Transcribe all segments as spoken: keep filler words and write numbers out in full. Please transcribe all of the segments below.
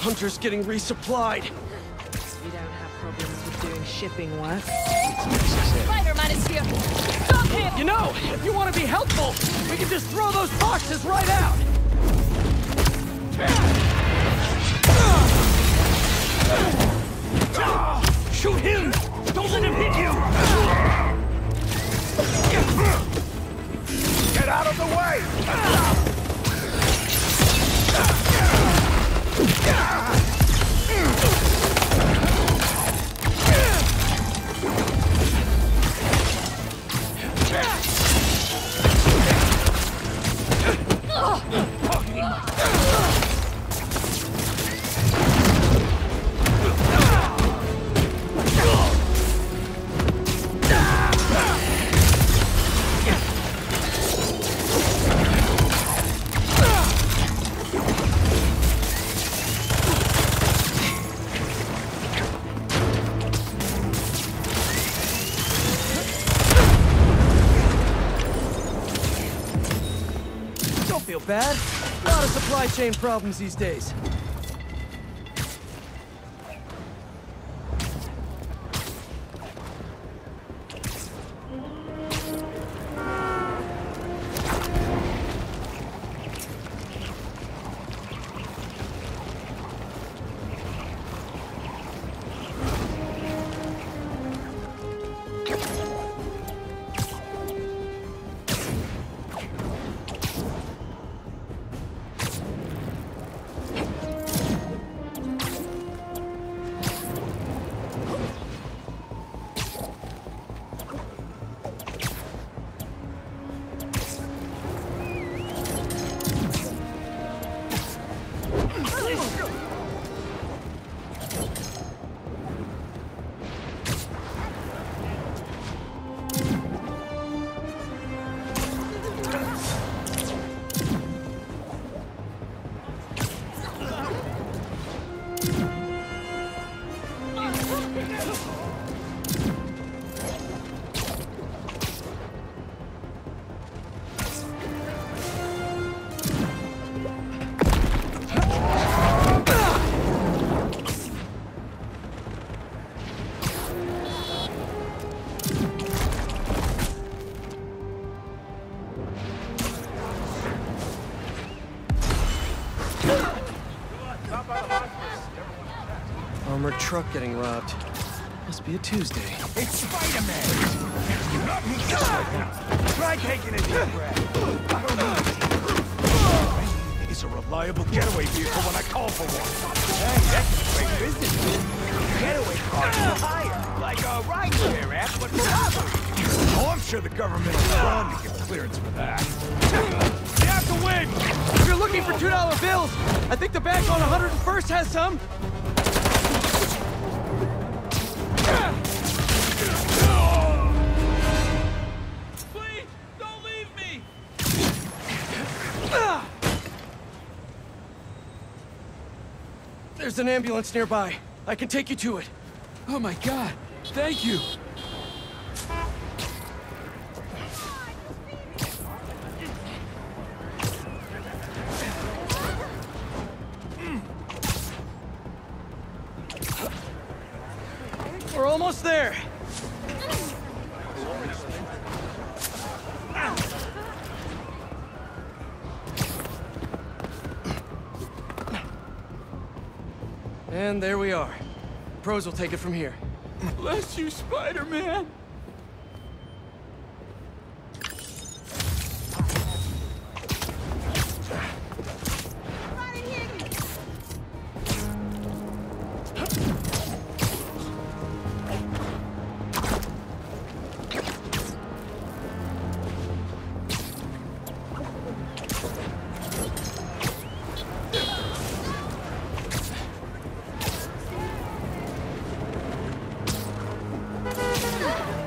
Hunter's getting resupplied. We don't have problems with doing shipping work. Spider-Man is here. Stop him! You know, if you want to be helpful, we can just throw those boxes right out. Shoot him! Don't let him hit you! Get out of the way! Bad. A lot of supply chain problems these days. Truck getting robbed. Must be a Tuesday. It's Spider-Man! Try taking it deep breath. It's a reliable getaway vehicle when I call for one. Hey, that's a great business, man. Getaway cars are higher. Like a rideshare app, but robbery. Oh, I'm sure the government will run to get clearance for that. You have to win! If you're looking for two dollar bills, I think the bank on one hundred and first has some. There's an ambulance nearby. I can take you to it. Oh my God, thank you! We're almost there! And there we are. Pros will take it from here. Bless you, Spider-Man! No!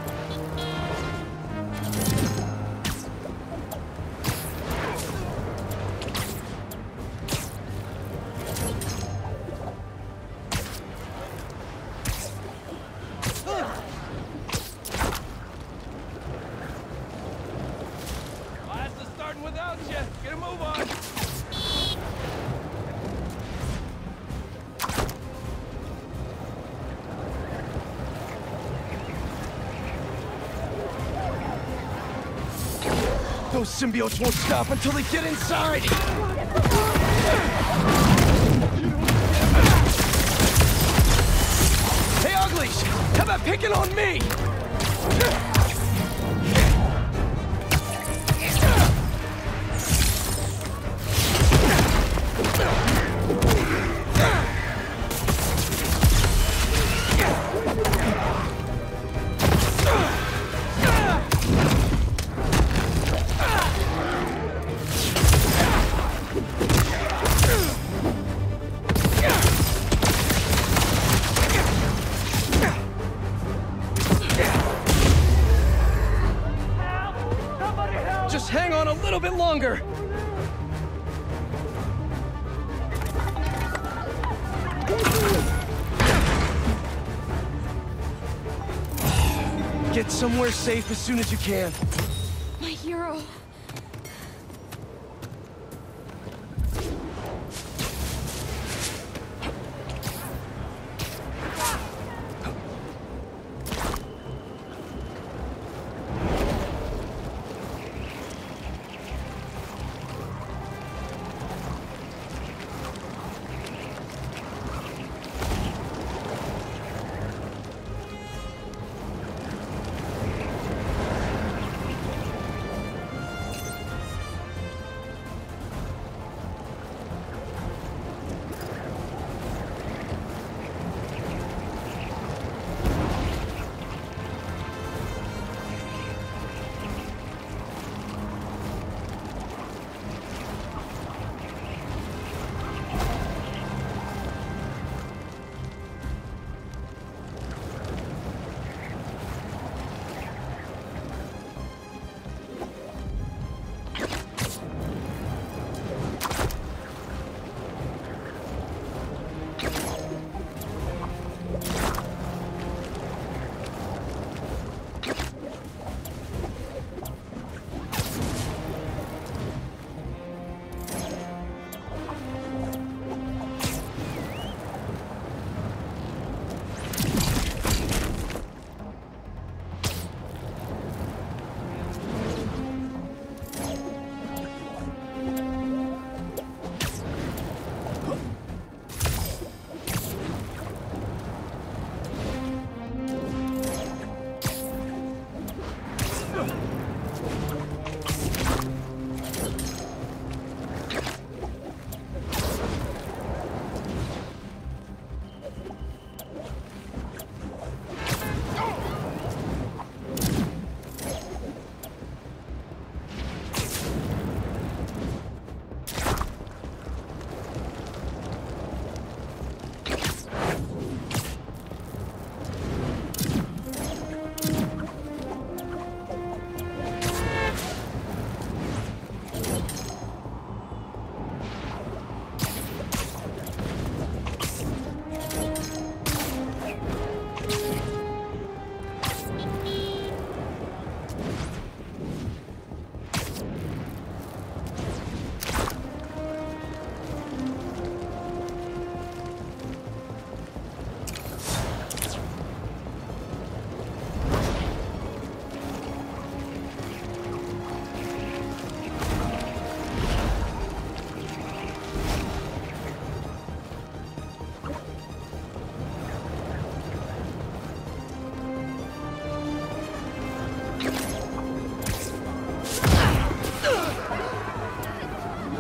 Those symbiotes won't stop until they get inside! Hey, uglies! How about picking on me? Just hang on a little bit longer. Get somewhere safe as soon as you can. My hero.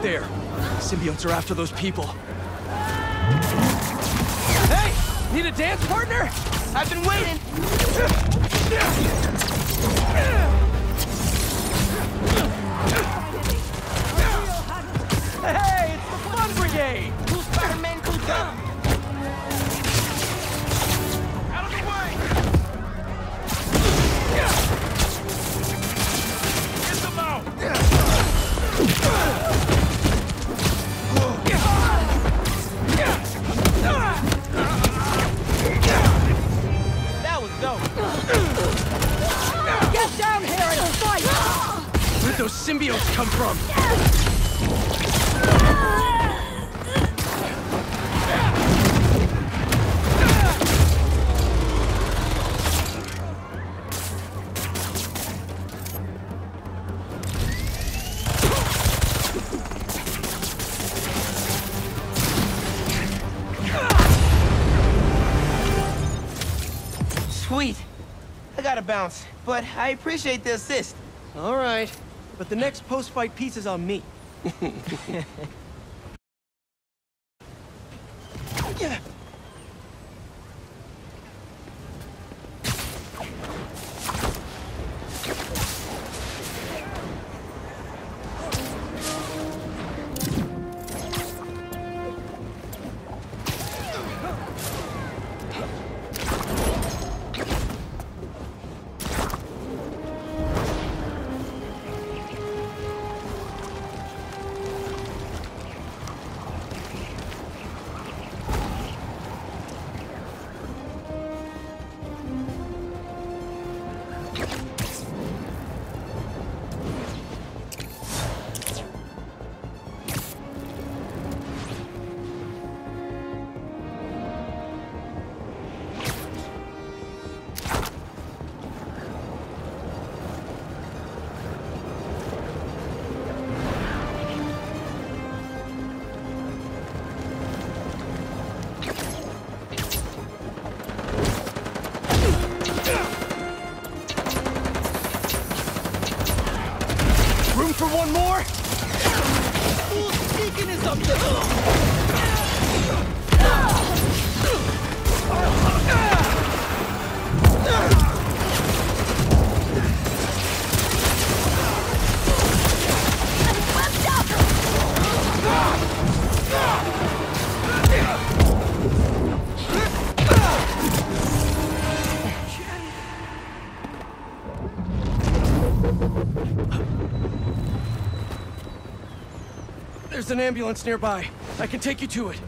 There. Symbiotes are after those people. Hey! Need a dance partner? I've been waiting! Hey! It's the Fun Brigade! Cool Spider-Man, cool Tom! Out of the way! Get them out! Where'd those symbiotes come from? gotta bounce, but I appreciate the assist. All right, but the next post-fight piece is on me. Yeah. One more? Fool Deacon is up to There's an ambulance nearby. I can take you to it.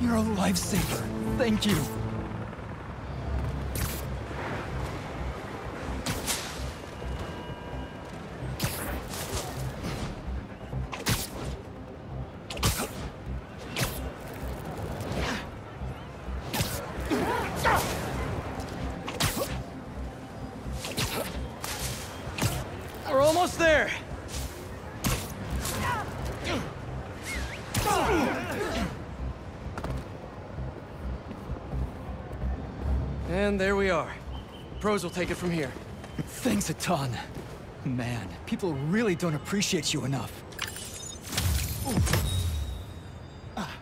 You're a lifesaver. Thank you. We're almost there. And there we are. Pros will take it from here. Thanks a ton. Man, people really don't appreciate you enough. Ah.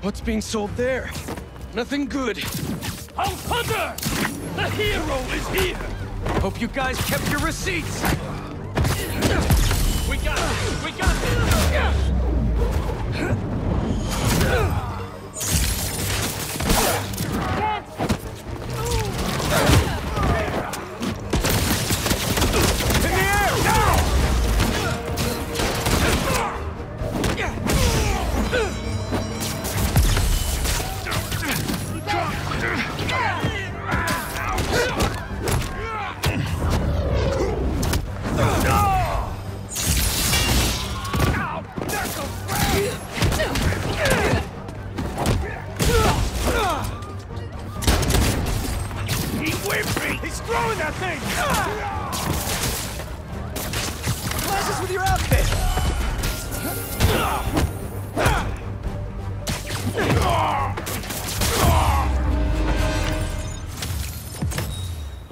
What's being sold there? Nothing good. I'll Hunter! The hero is here! Hope you guys kept your receipts! We got it! We got it! In the air! Now! Clashes with your outfit!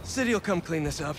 City'll come clean this up.